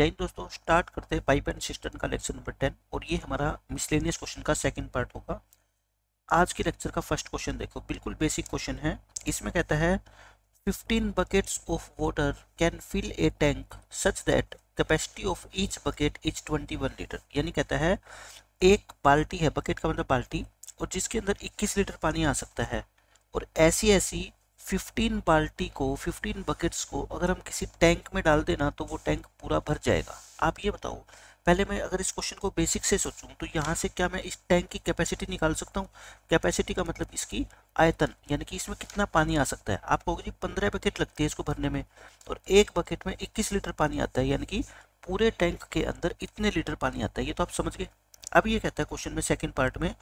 जय हिंद दोस्तों, स्टार्ट करते हैं पाइप एंड सिस्टम का लेक्चर नंबर 10 और ये हमारा मिसलेनियस क्वेश्चन का सेकंड पार्ट होगा। आज के लेक्चर का फर्स्ट क्वेश्चन देखो, बिल्कुल बेसिक क्वेश्चन है। इसमें कहता है 15 buckets of water can fill a tank such that capacity of each bucket is 21 litre. यानी कहता है एक बाल्टी है, बकेट का मतलब बाल्टी, और जिसके अंदर 21 लीटर पानी आ सकता है, और ऐसी 15 बाल्टी को 15 बकेट्स को अगर हम किसी टैंक में डाल देना तो वो टैंक पूरा भर जाएगा। आप ये बताओ, पहले मैं अगर इस क्वेश्चन को बेसिक से सोचूं तो यहाँ से क्या मैं इस टैंक की कैपेसिटी निकाल सकता हूँ? कैपेसिटी का मतलब इसकी आयतन, यानी कि इसमें कितना पानी आ सकता है। आप कहोगे जी 15 बकेट लगती है इसको भरने में और एक बकेट में 21 लीटर पानी आता है, यानी कि पूरे टैंक के अंदर इतने लीटर पानी आता है। ये तो आप समझ गए। अब ये कहता है क्वेश्चन में सेकंड पार्ट में,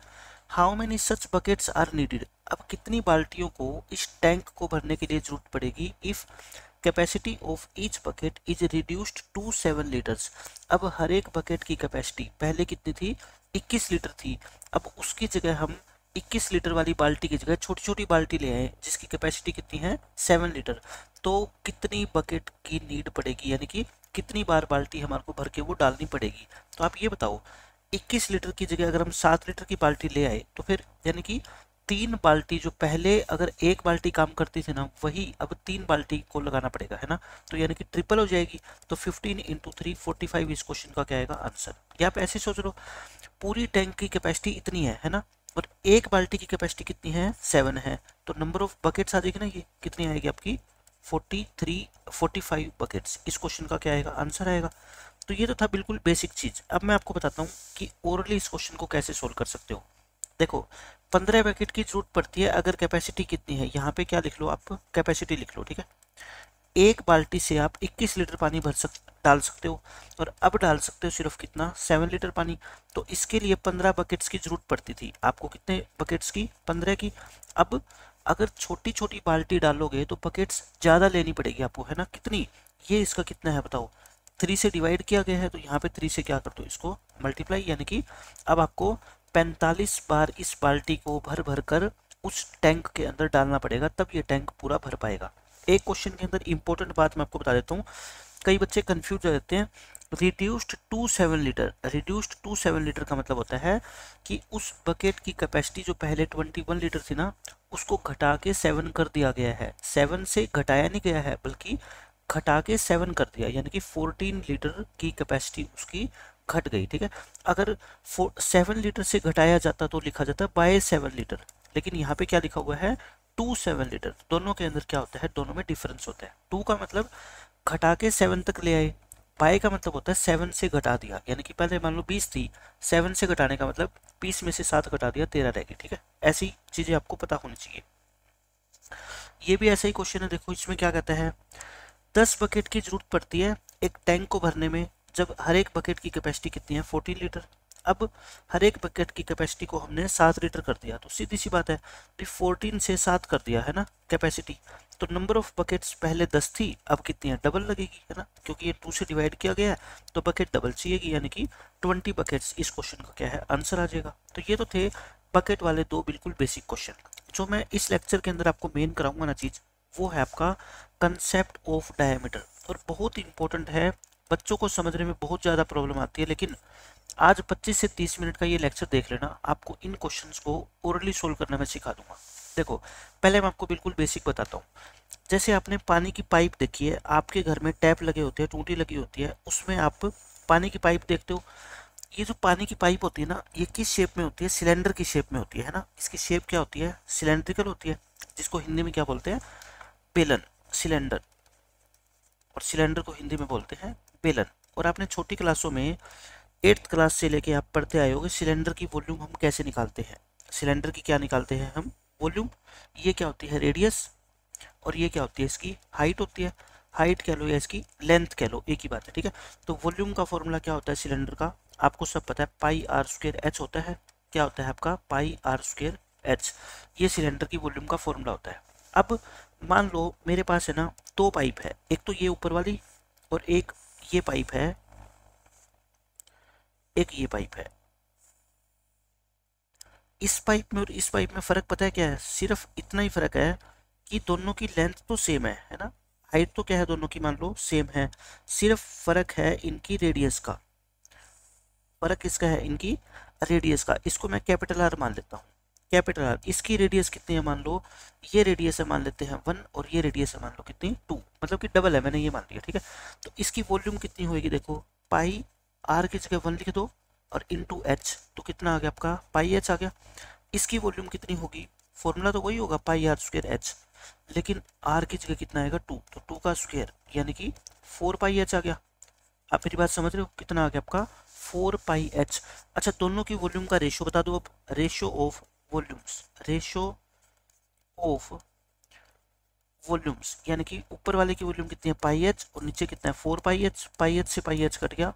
how many such buckets are needed. अब कितनी बाल्टियों को इस टैंक को भरने के लिए जरूरत पड़ेगी if capacity of each bucket is reduced to 7 litres. अब हर एक बकेट की कैपेसिटी पहले कितनी थी, 21 लीटर थी। अब उसकी जगह हम 21 लीटर वाली बाल्टी की जगह छोटी छोटी बाल्टी ले आए जिसकी कैपेसिटी कितनी है, 7 लीटर। तो कितनी बकेट की नीड पड़ेगी, यानी कि कितनी बार बाल्टी हमारे को भर के वो डालनी पड़ेगी। तो आप ये बताओ, 21 लीटर की जगह अगर हम 7 लीटर की बाल्टी ले आए तो फिर यानी कि 3 बाल्टी, जो पहले अगर एक बाल्टी काम करती थी ना, वही अब 3 बाल्टी को लगाना पड़ेगा, है ना। तो यानी कि ट्रिपल हो जाएगी। तो 15 × 3 45 इस क्वेश्चन का क्या आएगा आंसर। या आप ऐसे सोच लो, पूरी टैंक की कैपेसिटी इतनी है ना, और एक बाल्टी की कैपेसिटी कितनी है, 7 है। तो नंबर ऑफ बकेट्स आ जाएगी ना, ये कितनी आएगी आपकी 43-45 बकेट्स। इस क्वेश्चन का क्या आएगा आंसर आएगा। तो ये तो था बिल्कुल बेसिक चीज़। अब मैं आपको बताता हूँ कि ओरली इस क्वेश्चन को कैसे सोल्व कर सकते हो। देखो 15 बकेट की जरूरत पड़ती है अगर कैपेसिटी कितनी है, यहाँ पे क्या लिख लो आप, कैपेसिटी लिख लो, ठीक है। एक बाल्टी से आप 21 लीटर पानी डाल सकते हो, और अब डाल सकते हो सिर्फ कितना, 7 लीटर पानी। तो इसके लिए 15 बकेट्स की जरूरत पड़ती थी आपको, कितने बकेट्स की, 15 की। अब अगर छोटी छोटी बाल्टी डालोगे तो बकेट्स ज़्यादा लेनी पड़ेगी आपको, है ना। कितनी, ये इसका कितना है बताओ, 3 से डिवाइड किया गया है तो यहाँ पे 3 से क्या कर दो इसको मल्टीप्लाई, यानी कि अब आपको 45 बार इस बाल्टी को भर भर कर उस टैंक के अंदर डालना पड़ेगा, तब ये टैंक पूरा भर पाएगा। एक क्वेश्चन के अंदर इंपॉर्टेंट बात मैं आपको बता देता हूँ, कई बच्चे कन्फ्यूज हो जाते हैं। रिड्यूस्ड टू सेवन लीटर का मतलब होता है कि उस बकेट की कैपेसिटी जो पहले 21 लीटर थी ना, उसको घटा के 7 कर दिया गया है। 7 से घटाया नहीं गया है बल्कि घटा के 7 कर दिया, यानी कि 14 लीटर की कैपेसिटी उसकी घट गई, ठीक है। अगर 7 लीटर से घटाया जाता तो लिखा जाता बाय 7 लीटर, लेकिन यहाँ पे क्या लिखा हुआ है, 27 लीटर। दोनों के अंदर क्या होता है, दोनों में डिफरेंस होता है। 2 का मतलब घटा के 7 तक ले आए, बाय का मतलब होता है 7 से घटा दिया, यानी कि पहले मान लो 20 थी, 7 से घटाने का मतलब 20 में से 7 घटा दिया, 13 रह गई, ठीक है। ऐसी चीज़ें आपको पता होनी चाहिए। ये भी ऐसा ही क्वेश्चन है, देखो इसमें क्या कहता है, 10 बकेट की जरूरत पड़ती है एक टैंक को भरने में, जब हर एक बकेट की कैपेसिटी कितनी है, 14 लीटर। अब हर एक बकेट की कैपेसिटी को हमने 7 लीटर कर दिया, तो सीधी सी बात है कि 14 से 7 कर दिया, है ना, कैपेसिटी। तो नंबर ऑफ बकेट्स पहले 10 थी, अब कितनी है, डबल लगेगी, है ना, क्योंकि ये 2 से डिवाइड किया गया है तो बकेट डबल चाहिएगी, यानी कि 20 बकेट्स। इस क्वेश्चन का क्या है आंसर आ जाएगा। तो ये तो थे बकेट वाले 2 बिल्कुल बेसिक क्वेश्चन। जो मैं इस लेक्चर के अंदर आपको मेन कराऊंगा ना चीज़, वो है आपका कंसेप्ट ऑफ डायमीटर, और बहुत इंपॉर्टेंट है, बच्चों को समझने में बहुत ज़्यादा प्रॉब्लम आती है। लेकिन आज 25 से 30 मिनट का ये लेक्चर देख लेना, आपको इन क्वेश्चंस को ओरली सोल्व करना मैं सिखा दूंगा। देखो पहले मैं आपको बिल्कुल बेसिक बताता हूँ। जैसे आपने पानी की पाइप देखी है, आपके घर में टैप लगे होते हैं, टूटी लगी होती है, उसमें आप पानी की पाइप देखते हो। ये जो पानी की पाइप होती है ना, ये किस शेप में होती है, सिलेंडर की शेप में होती है ना। इसकी शेप क्या होती है, सिलेंड्रिकल होती है, जिसको हिंदी में क्या बोलते हैं, बेलन, सिलेंडर, और सिलेंडर को हिंदी में बोलते हैं बेलन। और आपने छोटी क्लासों में 8th क्लास से लेके आप पढ़ते आए होंगे, सिलेंडर की वॉल्यूम हम कैसे निकालते हैं, सिलेंडर की क्या निकालते हैं हम, वॉल्यूम। ये क्या होती है, रेडियस, और ये क्या होती है, इसकी हाइट होती है, हाइट कह लो या इसकी लेंथ कह लो, एक ही बात है, ठीक है। तो वॉल्यूम का फॉर्मूला क्या होता है सिलेंडर का, आपको सब पता है, πr²h होता है। क्या होता है आपका, πr²h। ये सिलेंडर की वॉल्यूम का फॉर्मूला होता है। अब मान लो मेरे पास है ना 2 पाइप है, एक तो ये ऊपर वाली और एक ये पाइप है, एक ये पाइप है। इस पाइप में और इस पाइप में फर्क पता है क्या है, सिर्फ इतना ही फर्क है कि दोनों की लेंथ तो सेम है ना, हाइट तो क्या है दोनों की मान लो सेम है, सिर्फ फर्क है इनकी रेडियस का, फर्क इसका है इनकी रेडियस का। इसको मैं कैपिटल आर मान लेता हूँ, कैपिटल आर। इसकी रेडियस कितनी है मान लो, ये रेडियस है मान लेते हैं 1 और ये रेडियस है मान लो कितनी 2, मतलब कि डबल है, मैंने ये मान लिया ठीक है। तो इसकी वॉल्यूम कितनी होगी देखो, पाई आर की जगह 1 लिख दो और इनटू एच, तो कितना आ गया आपका पाई एच आ गया। इसकी वॉल्यूम कितनी होगी, फॉर्मूला तो वही होगा पाई आर स्क्वायर एच, लेकिन आर की जगह कितना आएगा 2, तो 2 का स्क्वायर यानी कि 4 पाई एच आ गया। आप मेरी बात समझ रहे हो, कितना आ गया आपका 4 पाई एच। अच्छा दोनों की वॉल्यूम का रेशियो बता दो अब, ratio of volumes, ratio of volumes यानी कि ऊपर वाले की वॉल्यूम कितनी है पाई एच और नीचे कितना है 4 पाई एच, पाई एच से पाई एच कट गया,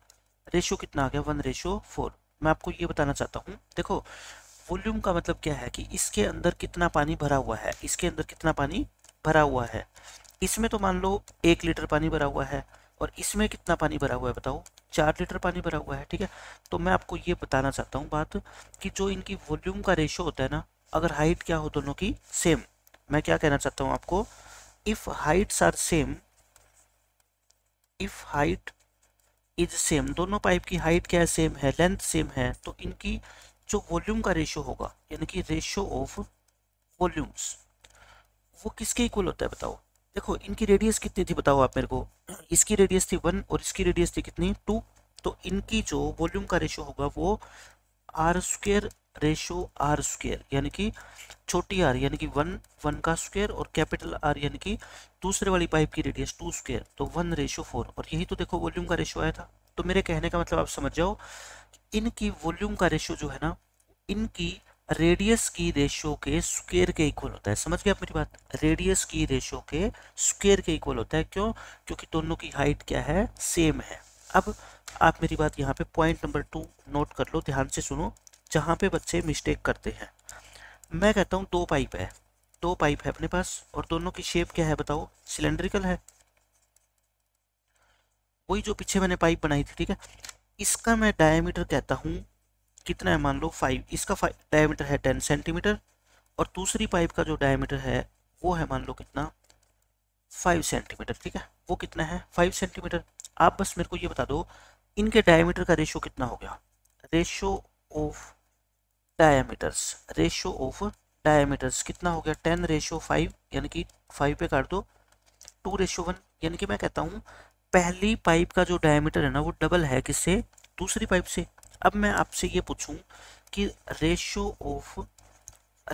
रेशियो कितना आ गया 1:4। मैं आपको ये बताना चाहता हूँ देखो, वॉल्यूम का मतलब क्या है कि इसके अंदर कितना पानी भरा हुआ है, इसके अंदर कितना पानी भरा हुआ है। इसमें तो मान लो 1 लीटर पानी भरा हुआ है और इसमें कितना पानी भरा हुआ है बताओ, 4 लीटर पानी भरा हुआ है ठीक है। तो मैं आपको ये बताना चाहता हूँ बात कि जो इनकी वॉल्यूम का रेशियो होता है ना, अगर हाइट क्या हो दोनों की सेम, मैं क्या कहना चाहता हूँ आपको, if heights are same, if height is same, दोनों पाइप की हाइट क्या है सेम है, लेंथ सेम है, तो इनकी जो वॉल्यूम का रेशियो होगा यानी कि रेशियो ऑफ वॉल्यूम्स, वो किसके इक्वल होता है बताओ। देखो इनकी रेडियस कितनी थी बताओ आप मेरे को, इसकी रेडियस थी 1 और इसकी रेडियस थी कितनी 2, तो इनकी जो वॉल्यूम का रेशियो होगा वो r square ratio r square यानी कि छोटी आर यानी कि 1 का स्क्वायर और कैपिटल आर यानी कि दूसरे वाली पाइप की रेडियस 2 स्क्वायर, तो 1:4। और यही तो देखो वॉल्यूम का रेशियो आया था। तो मेरे कहने का मतलब आप समझ जाओ, इनकी वॉल्यूम का रेशियो जो है ना, इनकी रेडियस की रेशियो के स्क्वायर के इक्वल होता है। समझ गए आप मेरी बात, रेडियस की रेशियो के स्क्वायर के इक्वल होता है। क्यों? क्योंकि दोनों की हाइट क्या है सेम है। अब आप मेरी बात यहाँ पे पॉइंट नंबर 2 नोट कर लो, ध्यान से सुनो, जहाँ पे बच्चे मिस्टेक करते हैं। मैं कहता हूँ 2 पाइप है, 2 पाइप है अपने पास और दोनों की शेप क्या है बताओ, सिलेंड्रिकल है, वही जो पीछे मैंने पाइप बनाई थी ठीक है। इसका मैं डायमीटर कहता हूँ कितना है मान लो 5, इसका डायमीटर है 10 सेंटीमीटर और दूसरी पाइप का जो डायमीटर है वो है मान लो कितना 5 सेंटीमीटर ठीक है, वो कितना है 5 सेंटीमीटर। आप बस मेरे को ये बता दो इनके डायमीटर का रेशियो कितना हो गया, ratio of diameters, ratio of diameters कितना हो गया 10:5 यानी कि 5 पे काट दो, 2:1 यानी कि मैं कहता हूँ पहली पाइप का जो डायमीटर है ना वो डबल है किससे, दूसरी पाइप से। अब मैं आपसे ये पूछूं कि रेशियो ऑफ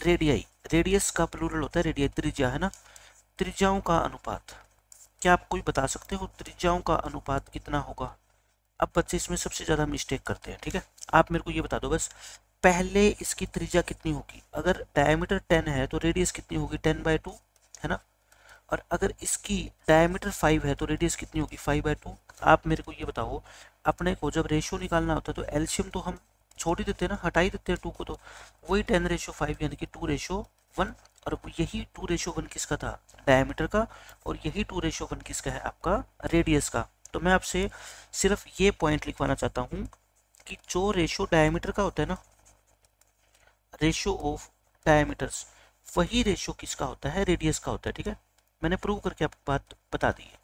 रेडियाई, रेडियस का प्लूरल होता है रेडियाई, त्रिज्या है ना, त्रिज्याओं का अनुपात, क्या आप कोई बता सकते हो त्रिज्याओं का अनुपात कितना होगा। अब बच्चे इसमें सबसे ज़्यादा मिस्टेक करते हैं ठीक है। आप मेरे को ये बता दो बस पहले इसकी त्रिज्या कितनी होगी, अगर डायमीटर 10 है तो रेडियस कितनी होगी 10/2 है ना, और अगर इसकी डायमीटर 5 है तो रेडियस कितनी होगी 5/2। आप मेरे को ये बताओ, अपने को जब रेशियो निकालना होता है तो एल्शियम तो हम छोड़ ही देते हैं ना, हटा ही देते हैं 2 को, तो वही 10:5 यानी कि 2:1 और यही 2:1 किसका था डायमीटर का और यही 2:1 किसका है आपका रेडियस का। तो मैं आपसे सिर्फ ये पॉइंट लिखवाना चाहता हूँ कि जो रेशियो डायमीटर का होता है ना, रेशियो ऑफ डायमीटर्स, वही रेशियो किसका होता है रेडियस का होता है ठीक है। मैंने प्रूव करके आपको बात बता दी है।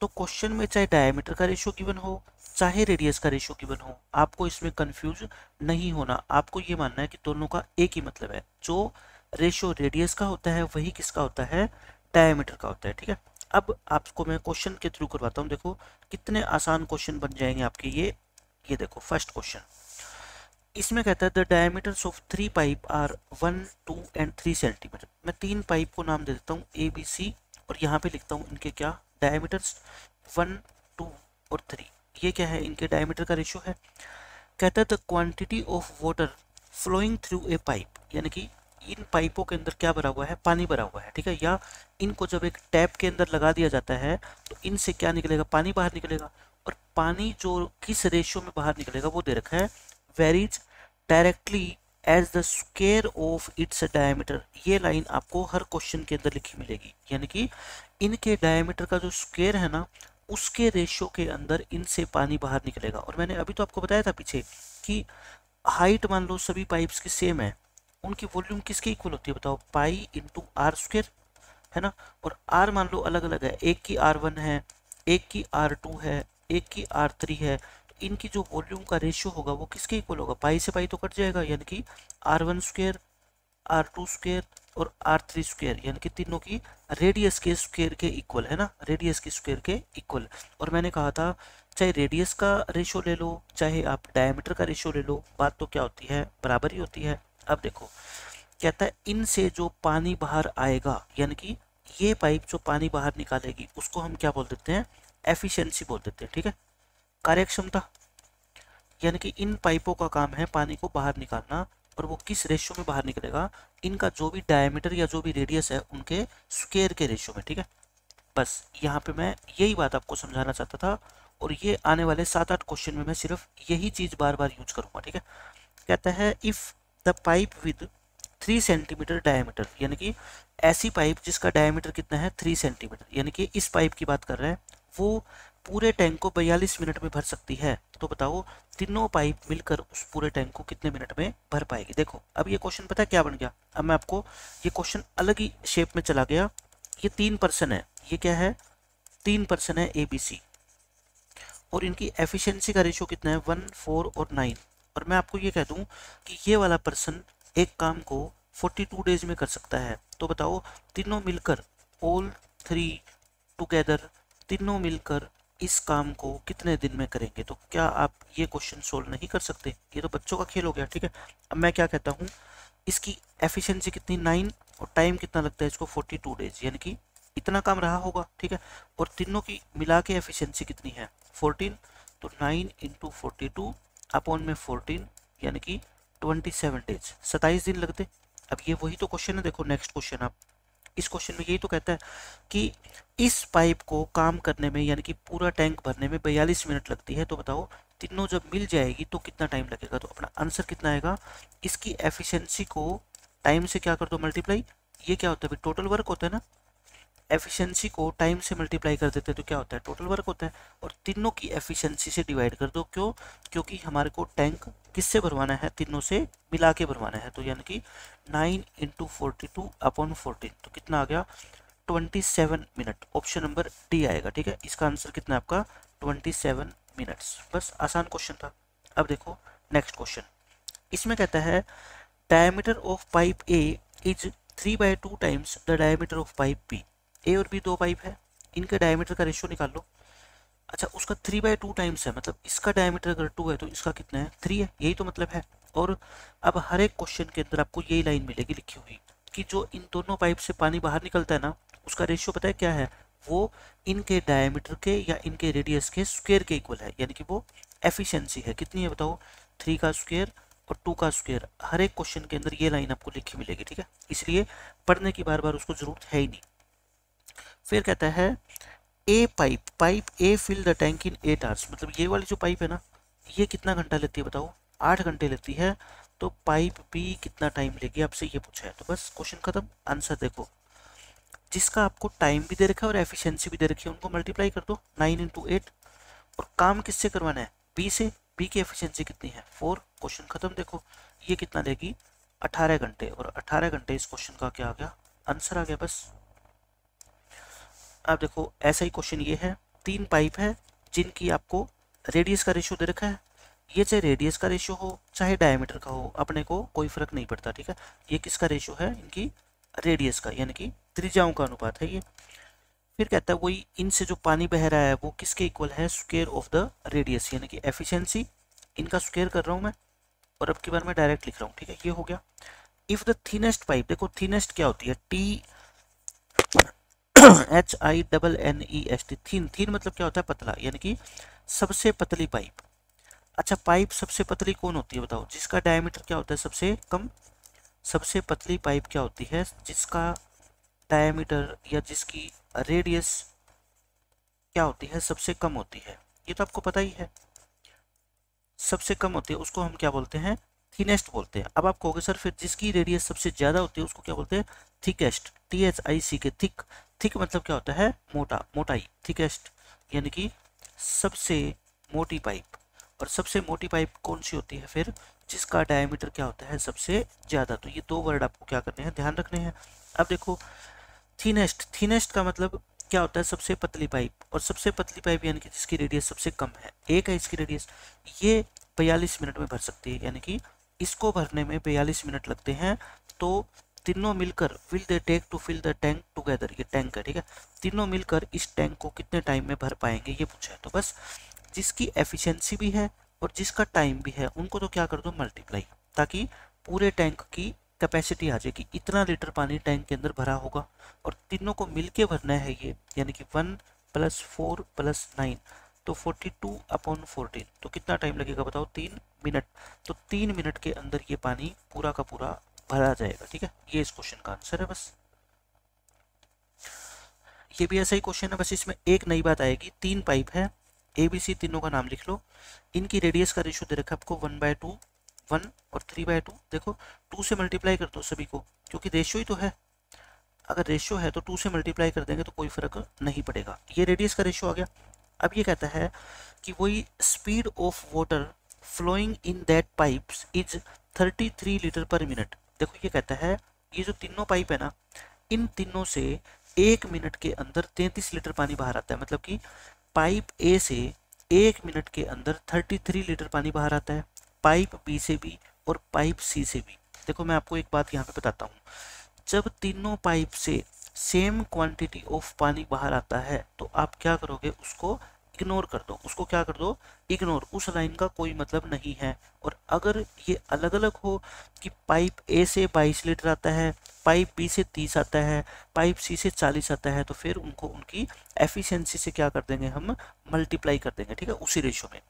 तो क्वेश्चन में चाहे डायमीटर का रेशियो गिवन हो चाहे रेडियस का रेशियो गिवन हो, आपको इसमें कंफ्यूज नहीं होना, आपको ये मानना है कि दोनों का एक ही मतलब है, जो रेशियो रेडियस का होता है वही किसका होता है डायमीटर का होता है ठीक है। अब आपको मैं क्वेश्चन के थ्रू करवाता हूँ, देखो कितने आसान क्वेश्चन बन जाएंगे आपके ये देखो फर्स्ट क्वेश्चन, इसमें कहता है the diameters of 3 pipe are 1, 2 and 3 centimetre. मैं 3 पाइप को नाम दे देता हूँ ABC और यहाँ पे लिखता हूँ इनके क्या डायमीटर्स 1, 2 और 3, ये क्या है इनके डायमीटर का रेशियो है। कहता है the quantity of water flowing through a pipe, यानी कि इन पाइपों के अंदर क्या भरा हुआ है पानी भरा हुआ है ठीक है, या इनको जब एक टैप के अंदर लगा दिया जाता है तो इनसे क्या निकलेगा पानी बाहर निकलेगा, और पानी जो किस रेशियो में बाहर निकलेगा वो दे रखा है varies directly as the square of its diameter. ये लाइन आपको हर क्वेश्चन के अंदर लिखी मिलेगी, यानी कि इनके डायमीटर का जो स्क्वायर है ना उसके रेशियो के अंदर इनसे पानी बाहर निकलेगा। और मैंने अभी तो आपको बताया था पीछे कि हाइट मान लो सभी पाइप्स की सेम है, उनकी वॉल्यूम किसके इक्वल होती है बताओ, पाई इंटू आर स्क्वायर है ना। और आर मान लो अलग अलग है, एक की R1 है, एक की R2 है, एक की R3 है। तो इनकी जो वॉल्यूम का रेशियो होगा वो किसके इक्वल होगा, पाई से पाई तो कट जाएगा, यानी कि R1 स्क्वायर, R2 स्क्वायर और R3 स्क्वायर, यानी कि तीनों की रेडियस के स्क्वायर के इक्वल, है ना, रेडियस के स्क्वायर के इक्वल। और मैंने कहा था चाहे रेडियस का रेशियो ले लो चाहे आप डायमीटर का रेशियो ले लो, बात तो क्या होती है, बराबर ही होती है। अब देखो कहता है इनसे जो पानी बाहर आएगा, यानी कि ये पाइप जो पानी बाहर निकालेगी उसको हम क्या बोल देते हैं, एफिशिएंसी बोल देते हैं, ठीक है, कार्यक्षमता। यानी कि इन पाइपों का काम है पानी को बाहर निकालना, और वो किस रेशियो में बाहर निकलेगा, इनका जो भी डायमीटर या जो भी रेडियस है उनके स्क्वायर के रेशियो में, ठीक है। बस यहाँ पे मैं यही बात आपको समझाना चाहता था, और ये आने वाले 7-8 क्वेश्चन में मैं सिर्फ यही चीज़ बार बार यूज करूँगा, ठीक है। कहता है if the pipe with 3 centimetre diameter, यानी कि ऐसी पाइप जिसका डायमीटर कितना है 3 सेंटीमीटर, यानी कि इस पाइप की बात कर रहे हैं, वो पूरे टैंक को 42 मिनट में भर सकती है। तो बताओ तीनों पाइप मिलकर उस पूरे टैंक को कितने मिनट में भर पाएगी। देखो अब ये क्वेश्चन पता है क्या बन गया, अब मैं आपको ये क्वेश्चन अलग ही शेप में चला गया। ये 3 पर्सन है, ये क्या है 3 पर्सन है ABC, और इनकी एफिशिएंसी का रेशियो कितना है 1, 4 और 9। और मैं आपको ये कह दूँ कि ये वाला पर्सन एक काम को 42 डेज में कर सकता है। तो बताओ तीनों मिलकर, ऑल 3 टुगेदर, तीनों मिलकर इस काम को कितने दिन में करेंगे। तो क्या आप ये क्वेश्चन सोल्व नहीं कर सकते, ये तो बच्चों का खेल हो गया, ठीक है। अब मैं क्या कहता हूँ, इसकी एफिशिएंसी कितनी 9 और टाइम कितना लगता है इसको 42 डेज, यानी कि इतना काम रहा होगा, ठीक है। और तीनों की मिला के एफिशिएंसी कितनी है 14, तो 9 × 42 अपॉन में 14, यानी कि 27 डेज, 27 दिन लगते। अब ये वही तो क्वेश्चन है, देखो नेक्स्ट क्वेश्चन, आप इस क्वेश्चन में यही तो कहता है कि इस पाइप को काम करने में, यानी कि पूरा टैंक भरने में 42 मिनट लगती है। तो बताओ तीनों जब मिल जाएगी तो कितना टाइम लगेगा। तो अपना आंसर कितना आएगा, इसकी एफिशिएंसी को टाइम से क्या कर दो मल्टीप्लाई, ये क्या होता है टोटल वर्क होता है ना, एफिशिएंसी को टाइम से मल्टीप्लाई कर देते हैं तो क्या होता है टोटल वर्क होता है, और तीनों की एफिशिएंसी से डिवाइड कर दो। क्यों, क्योंकि हमारे को टैंक किससे भरवाना है, तीनों से मिला के भरवाना है। तो यानी कि 9 × 42 अपॉन 14, तो कितना आ गया 27 मिनट, ऑप्शन नंबर डी आएगा, ठीक है। इसका आंसर कितना आपका 27 मिनट्स। बस आसान क्वेश्चन था। अब देखो नेक्स्ट क्वेश्चन, इसमें कहता है diameter of pipe A is 3/2 times the diameter of pipe B. A और बी दो पाइप है, इनके डायमीटर का रेशियो निकाल लो। अच्छा उसका 3/2 टाइम्स है, मतलब इसका डायमीटर अगर 2 है तो इसका कितना है 3 है, यही तो मतलब है। और अब हर एक क्वेश्चन के अंदर आपको यही लाइन मिलेगी लिखी हुई कि जो इन दोनों पाइप से पानी बाहर निकलता है ना, उसका रेशियो पता है क्या है, वो इनके डायमीटर के या इनके रेडियस के स्क्वायर के इक्वल है, यानी कि वो एफिशिएंसी है। कितनी है बताओ, 3 का स्क्वायर और 2 का स्क्वायर। हर एक क्वेश्चन के अंदर ये लाइन आपको लिखी मिलेगी, ठीक है, इसलिए पढ़ने की बार बार उसको ज़रूरत है ही नहीं। फिर कहता है ए pipe A fill the tank in 8 hours, मतलब ये वाली जो पाइप है ना ये कितना घंटा लेती है बताओ, 8 घंटे लेती है। तो पाइप बी कितना टाइम लेगी, आपसे ये पूछा है। तो बस क्वेश्चन खत्म। आंसर देखो, जिसका आपको टाइम भी दे रखा है और एफिशिएंसी भी दे रखी है, उनको मल्टीप्लाई कर दो 9 × 8, और काम किससे करवाना है बी से, बी की एफिशिएंसी कितनी है 4। क्वेश्चन खत्म। देखो ये कितना लेगी 18 घंटे, और 18 घंटे इस क्वेश्चन का क्या आ गया आंसर आ गया। बस आप देखो ऐसा ही क्वेश्चन ये है, 3 पाइप है जिनकी आपको रेडियस का रेशियो दे रखा है, ये चाहे रेडियस का रेशियो हो चाहे डायमीटर का हो अपने को कोई फर्क नहीं पड़ता, ठीक है। ये किसका रेशियो है, इनकी रेडियस का, यानी कि त्रिज्याओं का अनुपात है ये। फिर कहता है वही इनसे जो पानी बह रहा है वो किसके इक्वल है, स्क्वायर ऑफ द रेडियस, यानी कि एफिशिएंसी, इनका स्क्वायर कर रहा हूँ मैं, और अब की बार मैं डायरेक्ट लिख रहा हूँ, ठीक है। ये हो गया। इफ़ द थीनेस्ट पाइप, देखो थीनेस्ट क्या होती है, टी HINNEST, थीन, थीन मतलब क्या होता है पतला, यानी कि सबसे पतली पाइप। अच्छा पाइप सबसे पतली कौन होती है बताओ, जिसका डायमीटर क्या होता है सबसे कम। सबसे पतली पाइप क्या होती है, जिसका डायमीटर या जिसकी रेडियस क्या होती है सबसे कम होती है, ये तो आपको पता ही है, सबसे कम होती है उसको हम क्या बोलते हैं, थिनेस्ट बोलते हैं। अब आप कहोगे सर फिर जिसकी रेडियस सबसे ज़्यादा होती है उसको क्या बोलते हैं, थिकेस्ट, THICK, थिक, थिक मतलब क्या होता है मोटा, मोटाई, थिकेस्ट यानी कि सबसे मोटी पाइप। और सबसे मोटी पाइप कौन सी होती है फिर, जिसका डायमीटर क्या होता है सबसे ज़्यादा। तो ये 2 वर्ड आपको क्या करने हैं, ध्यान रखने हैं। अब देखो थिनेस्ट, थिनेस्ट का मतलब क्या होता है, सबसे पतली पाइप, और सबसे पतली पाइप यानी कि जिसकी रेडियस सबसे कम है, एक है इसकी रेडियस, ये 42 मिनट में भर सकती है, यानी कि इसको भरने में 42 मिनट लगते हैं। तो तीनों मिलकर will they take to fill the tank together, ये टैंक है, ठीक है, तीनों मिलकर इस टैंक को कितने टाइम में भर पाएंगे ये पूछा है। तो बस जिसकी एफिशिएंसी भी है और जिसका टाइम भी है उनको तो क्या कर दो, मल्टीप्लाई, ताकि पूरे टैंक की कैपेसिटी आ जाएगी, इतना लीटर पानी टैंक के अंदर भरा होगा, और तीनों को मिलके भरना है ये, यानी कि 1 + 4 + 9, तो 42/14, तो कितना टाइम लगेगा बताओ, 3 मिनट। तो 3 मिनट के अंदर ये पानी पूरा का पूरा भरा जाएगा, ठीक है, ये इस क्वेश्चन का आंसर है। बस ये भी ऐसा ही क्वेश्चन है, बस इसमें एक नई बात आएगी, 3 पाइप है ABC, तीनों का नाम लिख लो, इनकी रेडियस का रेशियो दे रखा है आपको 1/2, 1 और 3/2, देखो 2 से मल्टीप्लाई कर दो सभी को, क्योंकि रेशियो ही तो है, अगर रेशियो है तो 2 से मल्टीप्लाई कर देंगे तो कोई फर्क नहीं पड़ेगा, ये रेडियस का रेशियो आ गया। अब ये कहता है कि वही speed of water flowing in that pipes is 33 litre per minute, देखो ये कहता है ये जो तीनों पाइप है ना, इन तीनों से 1 मिनट के अंदर 33 लीटर पानी बाहर आता है, मतलब कि पाइप ए से 1 मिनट के अंदर 33 लीटर पानी बाहर आता है, पाइप बी से भी और पाइप सी से भी। देखो मैं आपको एक बात यहाँ पे बताता हूँ, जब तीनों पाइप से सेम क्वांटिटी ऑफ पानी बाहर आता है तो आप क्या करोगे, उसको इग्नोर कर दो, उसको क्या कर दो, इग्नोर, उस लाइन का कोई मतलब नहीं है। और अगर ये अलग अलग हो कि पाइप ए से 22 लीटर आता है, पाइप बी से 30 आता है, पाइप सी से 40 आता है, तो फिर उनको उनकी एफिशिएंसी से क्या कर देंगे हम, मल्टीप्लाई कर देंगे, ठीक है, उसी रेशियो में।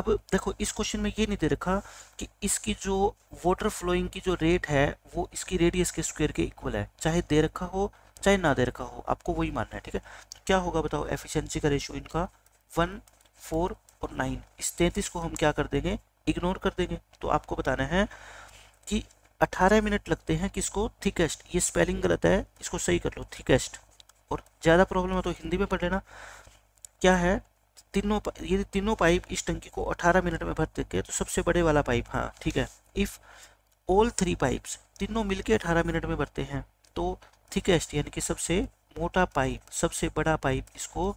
अब देखो इस क्वेश्चन में ये नहीं दे रखा कि इसकी जो वाटर फ्लोइंग की जो रेट है वो इसकी रेडियस के स्क्वायर के इक्वल है, चाहे दे रखा हो चाहे ना दे रखा हो, आपको वही मानना है, ठीक है। क्या होगा बताओ, एफिशिएंसी का रेशियो इनका 1, 4 और 9, इस 33 को हम क्या कर देंगे, इग्नोर कर देंगे। तो आपको बताना है कि 18 मिनट लगते हैं किसको, थिकेस्ट, ये स्पेलिंग गलत है, इसको सही कर लो, थिकेस्ट, और ज़्यादा प्रॉब्लम है तो हिंदी में पढ़ लेना, क्या है, तीनों, यदि तीनों पाइप इस टंकी को 18 मिनट में भर देंगे तो सबसे बड़े वाला पाइप, हाँ ठीक है, इफ़ ऑल 3 पाइप्स तीनों मिलके 18 मिनट में भरते हैं तो थिकेस्ट यानी कि सबसे मोटा पाइप, सबसे बड़ा पाइप, इसको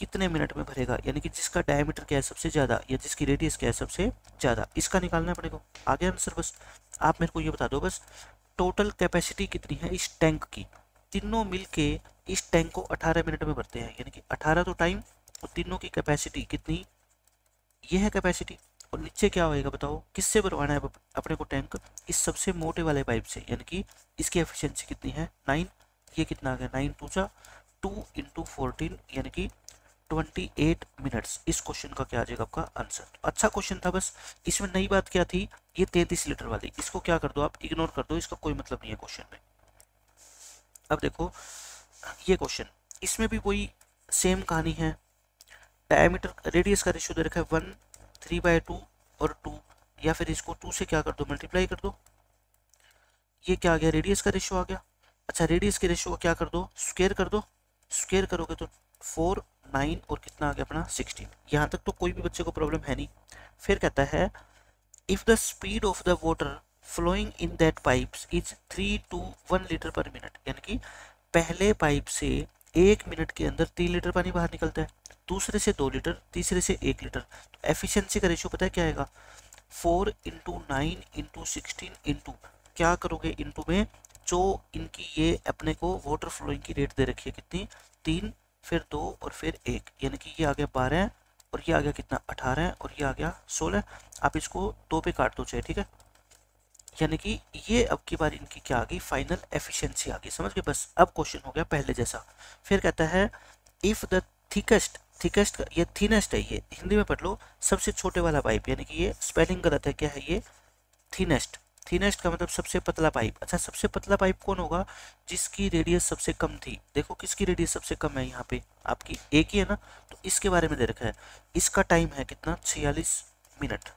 कितने मिनट में भरेगा, यानी कि जिसका डायमीटर क्या है सबसे ज़्यादा, या जिसकी रेडियस क्या है सबसे ज़्यादा, इसका निकालना पड़ेगा। आगे आंसर, बस आप मेरे को ये बता दो बस टोटल कैपेसिटी कितनी है इस टैंक की, तीनों मिलके इस टैंक को 18 मिनट में भरते हैं, यानी कि 18 तो टाइम और तीनों की कैपेसिटी कितनी, ये है कैपेसिटी। और नीचे क्या होएगा बताओ, किससे भरवाना है अपने को टैंक, इस सबसे मोटे वाले पाइप से, यानी कि इसकी एफिशिएंसी कितनी है 9, ये कितना आ गया 9×2 × 14 यानी कि 28 मिनट्स, इस क्वेश्चन का क्या आ जाएगा आपका आंसर। अच्छा क्वेश्चन था, बस इसमें नई बात क्या थी, ये 33 लीटर वाली, इसको क्या कर दो आप, इग्नोर कर दो, इसका कोई मतलब नहीं है क्वेश्चन में। अब देखो ये क्वेश्चन, इसमें भी वही सेम कहानी है, डायमीटर, रेडियस का रेशियो दे रखा है 1, 3/2 और 2, या फिर इसको 2 से क्या कर दो, मल्टीप्लाई कर दो, ये क्या आ गया, रेडियस का रेशियो आ गया। अच्छा रेडियस के रेशियो को क्या कर दो, स्क्वायर कर दो, स्क्वायर करोगे तो 4, 9 और कितना आ गया अपना 16, यहाँ तक तो कोई भी बच्चे को प्रॉब्लम है नहीं। फिर कहता है if the speed of the water flowing in that pipes is 3 to 1 litre per minute, यानी कि पहले पाइप से 1 मिनट के अंदर 3 लीटर पानी बाहर निकलता है, दूसरे से 2 लीटर, तीसरे से 1 लीटर, तो एफिशिएंसी का रेशियो पता है क्या आएगा, 4 × 9 × 16 ×, क्या करोगे इनटू में, जो इनकी ये अपने को वाटर फ्लोइंग की रेट दे रखी है कितनी, 3 फिर 2 और फिर 1, यानी कि ये आ गया 12 और ये आ गया कितना 18 और ये आ गया 16, आप इसको 2 पे काट दो चाहिए, ठीक है, यानी कि ये अब की बार इनकी क्या आ गई, फाइनल एफिशिएंसी आ गई, समझ गए। बस अब क्वेश्चन हो गया पहले जैसा। फिर कहता है इफ़ द थिकेस्ट, थिकेस्ट ये थिनेस्ट है, ये हिंदी में पढ़ लो, सबसे छोटे वाला पाइप, यानी कि ये स्पेलिंग गलत है, क्या है ये, थिनेस्ट, थिनेस्ट का मतलब सबसे पतला पाइप। अच्छा सबसे पतला पाइप कौन होगा, जिसकी रेडियस सबसे कम थी, देखो किसकी रेडियस सबसे कम है, यहाँ पे आपकी एक ही है ना, तो इसके बारे में दे रखा है, इसका टाइम है कितना 46 मिनट,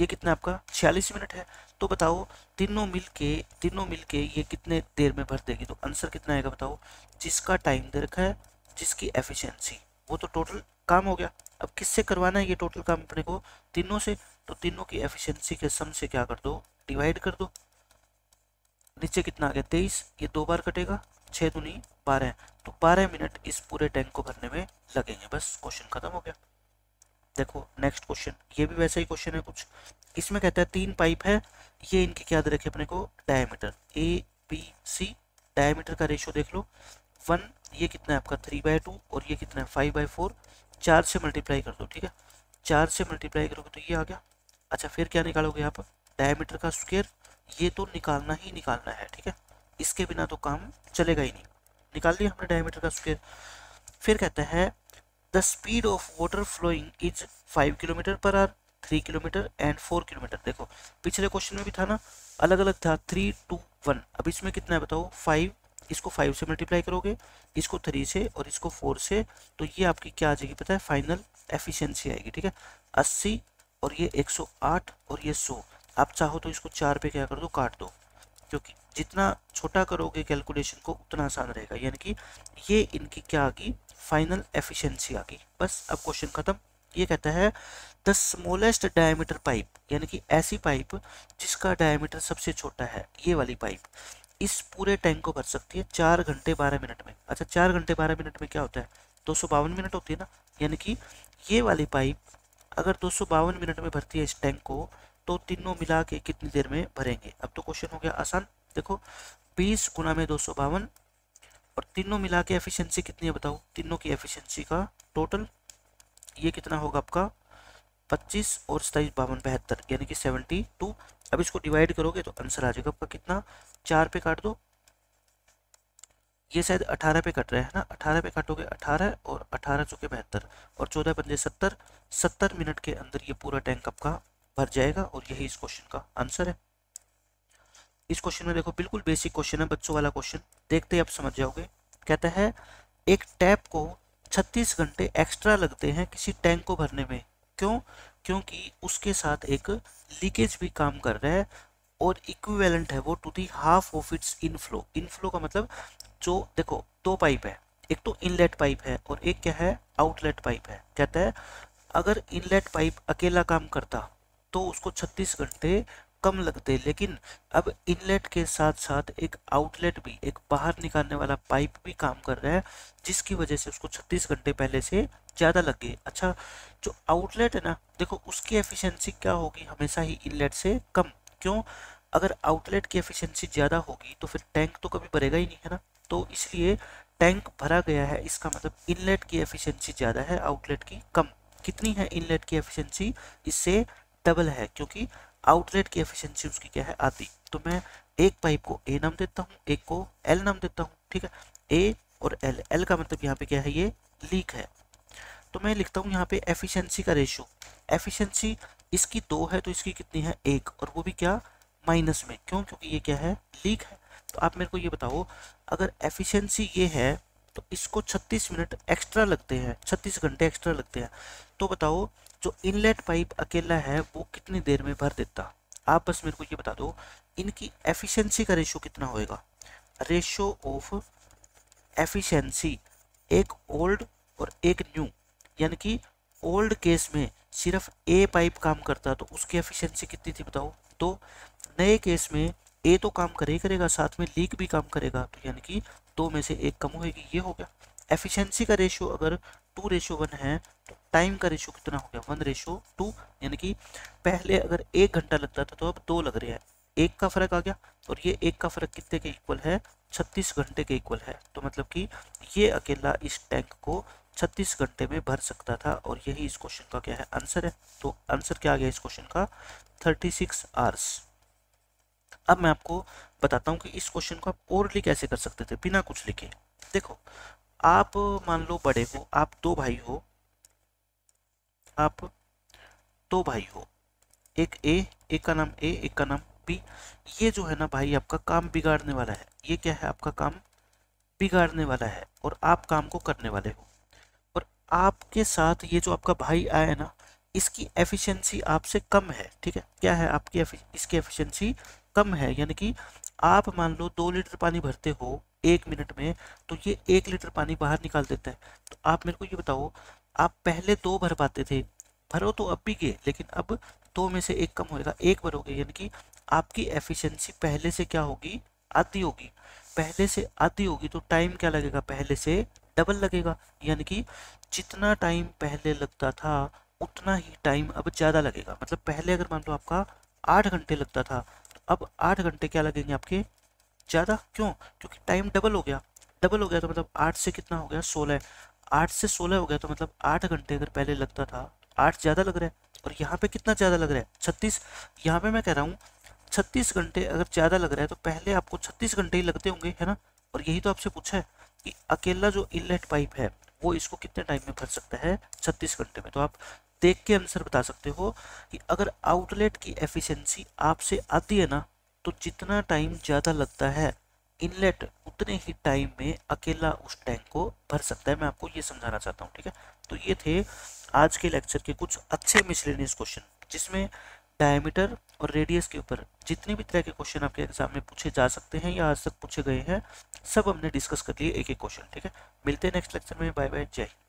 ये कितना आपका 46 मिनट है। तो बताओ तीनों मिलके ये कितने देर में भर देगी, तो आंसर कितना आएगा बताओ, जिसका टाइम दे रखा है, जिसकी एफिशिएंसी, वो तो टोटल काम हो गया। अब किससे करवाना है ये टोटल काम अपने को, तीनों से, तो तीनों की एफिशिएंसी के सम से क्या कर दो, डिवाइड कर दो, नीचे कितना आ गया 23, ये दो बार कटेगा, 6 दूनी 12, तो 12 मिनट इस पूरे टैंक को भरने में लगेंगे। बस क्वेश्चन खत्म हो गया। देखो नेक्स्ट क्वेश्चन, ये भी वैसा ही क्वेश्चन है कुछ। इसमें कहता है 3 पाइप है, ये इनके क्या याद रखे अपने को diameter A B C, diameter का रेशियो देख लो 1, ये कितना है आपका 3/2 और ये कितना है 5/4, 4 से मल्टीप्लाई कर दो, ठीक है 4 से मल्टीप्लाई करोगे तो ये आ गया। अच्छा फिर क्या निकालोगे यहाँ पर डायमीटर का स्क्वायर, ये तो निकालना ही निकालना है, ठीक है इसके बिना तो काम चलेगा ही नहीं। निकाल लिया हमने डायमीटर का स्क्वायर। फिर कहता है the speed of water flowing is 5 kilometre per hour, 3 kilometre and 4 kilometre. देखो पिछले क्वेश्चन में भी था ना, अलग अलग था 3 2 1, अब इसमें कितना है बताओ 5, इसको 5 से मल्टीप्लाई करोगे, इसको 3 से और इसको 4 से, तो ये आपकी क्या आ जाएगी पता है फाइनल एफिशिएंसी आएगी, ठीक है 80 और ये 108 और ये 100। आप चाहो तो इसको 4 पे क्या कर दो काट दो, क्योंकि जितना छोटा करोगे कैलकुलेशन को उतना आसान रहेगा। यानी कि ये इनकी क्या आ गई फाइनल एफिशिएंसी आ गई। बस अब क्वेश्चन खत्म। ये कहता है द स्मॉलेस्ट डायमीटर पाइप, यानी कि ऐसी पाइप जिसका डायमीटर सबसे छोटा है, ये वाली पाइप इस पूरे टैंक को भर सकती है 4 घंटे 12 मिनट में। अच्छा 4 घंटे 12 मिनट में क्या होता है 252 मिनट होती है ना, यानी कि ये वाली पाइप अगर 252 मिनट में भरती है इस टैंक को, तो तीनों मिला के कितनी देर में भरेंगे। अब तो क्वेश्चन हो गया आसान। देखो 20 गुना में 252 और तीनों मिला के एफिशिएंसी कितनी है बताओ, तीनों की एफिशिएंसी का टोटल ये कितना होगा आपका 25 और 27 52 72, यानी कि 72। अब इसको डिवाइड करोगे तो आंसर आ जाएगा आपका कितना, 4 पे काट दो, ये शायद 18 पे कट रहा है ना, 18 पे काटोगे 18 और 18 चौके 72 और 14 पंजे 70, 70 मिनट के अंदर ये पूरा टैंक आपका भर जाएगा और यही इस क्वेश्चन का आंसर है। इस क्वेश्चन में देखो बिल्कुल बेसिक क्वेश्चन है बच्चों वाला क्वेश्चन, देखते ही आप समझ जाओगे। कहता है एक टैप को 36 घंटे एक्स्ट्रा लगते हैं किसी टैंक को भरने में, क्यों? क्योंकि उसके साथ एक लीकेज भी काम कर रहा है और इक्विवेलेंट है वो to the half of its inflow. Inflow का मतलब जो देखो दो पाइप है, एक तो इनलेट पाइप है और एक क्या है आउटलेट पाइप है। कहता है अगर इनलेट पाइप अकेला काम करता तो उसको 36 घंटे कम लगते, लेकिन अब इनलेट के साथ साथ एक आउटलेट भी, एक बाहर निकालने वाला पाइप भी काम कर रहा है, जिसकी वजह से उसको 36 घंटे पहले से ज़्यादा लग गए। अच्छा जो आउटलेट है ना देखो उसकी एफिशिएंसी क्या होगी हमेशा ही इनलेट से कम, क्यों? अगर आउटलेट की एफिशिएंसी ज़्यादा होगी तो फिर टैंक तो कभी भरेगा ही नहीं है ना, तो इसलिए टैंक भरा गया है इसका मतलब इनलेट की एफिशिएंसी ज़्यादा है आउटलेट की कम। कितनी है इनलेट की एफिशिएंसी, इससे डबल है, क्योंकि आउटलेट की एफिशिएंसी उसकी क्या है आती। तो मैं एक पाइप को ए नाम देता हूँ, एक को एल नाम देता हूँ, ठीक है ए और एल। एल का मतलब यहाँ पे क्या है, ये लीक है, तो मैं लिखता हूँ यहाँ पे एफिशिएंसी का रेशियो, एफिशिएंसी इसकी 2 है तो इसकी कितनी है 1 और वो भी क्या माइनस में, क्यों? क्योंकि ये क्या है लीक है। तो आप मेरे को ये बताओ अगर एफिशिएंसी ये है तो इसको 36 मिनट एक्स्ट्रा लगते हैं, 36 घंटे एक्स्ट्रा लगते हैं, तो बताओ जो इनलेट पाइप अकेला है वो कितनी देर में भर देता। आप बस मेरे को ये बता दो इनकी एफिशिएंसी का रेशियो कितना होएगा। रेशियो ऑफ एफिशिएंसी, एक ओल्ड और एक न्यू, यानी कि ओल्ड केस में सिर्फ ए पाइप काम करता तो उसकी एफिशिएंसी कितनी थी बताओ 2, नए केस में ए तो काम करेगा साथ में लीक भी काम करेगा, तो यानी कि 2 में से 1 कम होएगी। ये हो गया एफिशिएंसी का रेशियो। अगर 2:1 है तो टाइम का रेशियो कितना हो गया 1:2, यानी कि पहले अगर 1 घंटा लगता था तो अब 2 लग रहे हैं, 1 का फर्क आ गया और ये 1 का फर्क कितने के इक्वल है 36 घंटे के इक्वल है। तो मतलब कि ये अकेला इस टैंक को 36 घंटे में भर सकता था और यही इस क्वेश्चन का क्या है आंसर है। तो आंसर क्या आ गया इस क्वेश्चन का 36 आवर्स। अब मैं आपको बताता हूँ कि इस क्वेश्चन को आप ओरली कैसे कर सकते थे बिना कुछ लिखे। देखो आप मान लो बड़े हो, आप 2 भाई हो, एक ए, एक का नाम ए, एक का नाम बी। ये जो है ना भाई आपका काम बिगाड़ने वाला है, ये क्या है आपका काम बिगाड़ने वाला है और आप काम को करने वाले हो, और आपके साथ ये जो आपका भाई आया ना इसकी एफिशिएंसी आपसे कम है, ठीक है क्या है आपकी इसकी एफिशिएंसी कम है, यानी कि आप मान लो 2 लीटर पानी भरते हो 1 मिनट में तो ये 1 लीटर पानी बाहर निकाल देता है। तो आप मेरे को ये बताओ आप पहले 2 भर पाते थे, भरो तो अब भी गए लेकिन अब 2 में से 1 कम होएगा, 1 भरोगे, यानी कि आपकी एफिशिएंसी पहले से क्या होगी आती होगी, पहले से आती होगी तो टाइम क्या लगेगा, पहले से डबल लगेगा। यानी कि जितना टाइम पहले लगता था उतना ही टाइम अब ज़्यादा लगेगा। मतलब पहले अगर मान लो आपका 8 घंटे लगता था तो अब 8 घंटे क्या लगेंगे आपके ज़्यादा। क्यों? क्योंकि टाइम डबल हो गया। डबल हो गया तो मतलब 8 से कितना हो गया 16, 8 से 16 हो गया तो मतलब 8 घंटे अगर पहले लगता था 8 ज़्यादा लग रहा है। और यहाँ पे कितना ज़्यादा लग रहा है 36। यहाँ पे मैं कह रहा हूँ 36 घंटे अगर ज़्यादा लग रहा है तो पहले आपको 36 घंटे ही लगते होंगे, है ना। और यही तो आपसे पूछा है कि अकेला जो इनलेट पाइप है वो इसको कितने टाइम में भर सकता है, 36 घंटे में। तो आप देख के आंसर बता सकते हो कि अगर आउटलेट की एफिशिएंसी आपसे आती है ना, तो जितना टाइम ज़्यादा लगता है इनलेट उतने ही टाइम में अकेला उस टैंक को भर सकता है। मैं आपको ये समझाना चाहता हूँ, ठीक है। तो ये थे आज के लेक्चर के कुछ अच्छे मिसलेनियस क्वेश्चन, जिसमें डायमीटर और रेडियस के ऊपर जितने भी तरह के क्वेश्चन आपके एग्जाम में पूछे जा सकते हैं या आज तक पूछे गए हैं, सब हमने डिस्कस कर लिए एक एक क्वेश्चन, ठीक है। मिलते हैं नेक्स्ट लेक्चर में, बाय बाय, जय हिंद।